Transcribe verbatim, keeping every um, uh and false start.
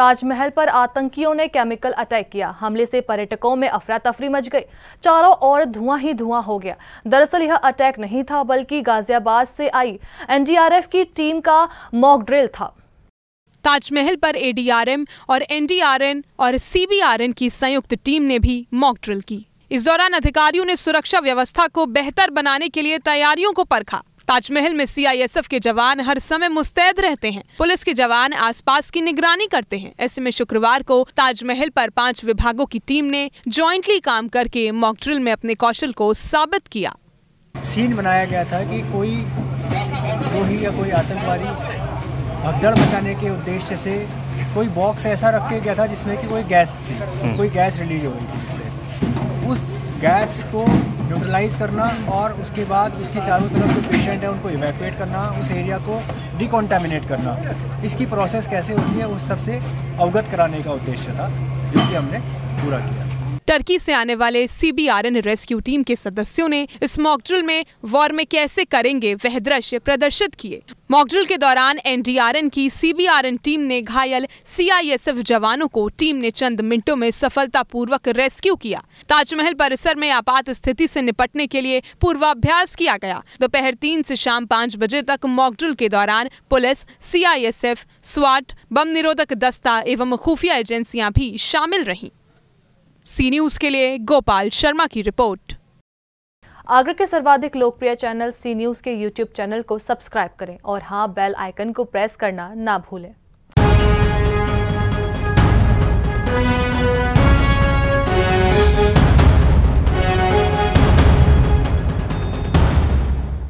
ताजमहल पर आतंकियों ने केमिकल अटैक किया। हमले से पर्यटकों में अफरा तफरी मच गई, चारों ओर धुआं ही धुआं हो गया। दरअसल यह अटैक नहीं था बल्कि गाजियाबाद से आई एन डी आर एफ की टीम का मॉक ड्रिल था। ताजमहल पर ए डी आर एम और एन डी आर एन और सी बी आर एन की संयुक्त टीम ने भी मॉक ड्रिल की। इस दौरान अधिकारियों ने सुरक्षा व्यवस्था को बेहतर बनाने के लिए तैयारियों को परखा। ताजमहल में सी आई एस एफ के जवान हर समय मुस्तैद रहते हैं। पुलिस के जवान आसपास की निगरानी करते हैं। ऐसे में शुक्रवार को ताजमहल पर पांच विभागों की टीम ने जॉइंटली काम करके मॉक ड्रिल में अपने कौशल को साबित किया। सीन बनाया गया था कि कोई कोई या कोई आतंकवादी भगदड़ मचाने के उद्देश्य से कोई बॉक्स ऐसा रख के गया था जिसमें कि कोई गैस थी, कोई गैस रिलीज हो रही थी, जिससे उस गैस को न्यूट्रलाइज करना और उसके बाद उसके चारों तरफ जो पेशेंट है उनको इवैक्यूएट करना, उस एरिया को डिकॉन्टामिनेट करना, इसकी प्रोसेस कैसे होती है उस सबसे अवगत कराने का उद्देश्य था, जो कि हमने पूरा किया। टर्की से आने वाले C B R N rescue team के सदस्यों ने इस मॉक ड्रिल में वॉर में कैसे करेंगे वह दृश्य प्रदर्शित किए। मॉक ड्रिल के दौरान एन डी आर एन की C B R N team ने घायल सी आई एस एफ जवानों को टीम ने चंद मिनटों में सफलतापूर्वक रेस्क्यू किया। ताजमहल परिसर में आपात स्थिति से निपटने के लिए पूर्वाभ्यास किया गया। दोपहर तीन से शाम पाँच बजे तक मॉक ड्रिल के दौरान police, C I S F, स्वाट, बम निरोधक दस्ता एवं खुफिया एजेंसियां भी शामिल रहीं। सी न्यूज़ के लिए गोपाल शर्मा की रिपोर्ट। आगरा के सर्वाधिक लोकप्रिय चैनल सी न्यूज़ के यूट्यूब चैनल को सब्सक्राइब करें और हाँ, बेल आइकन को प्रेस करना ना भूलें।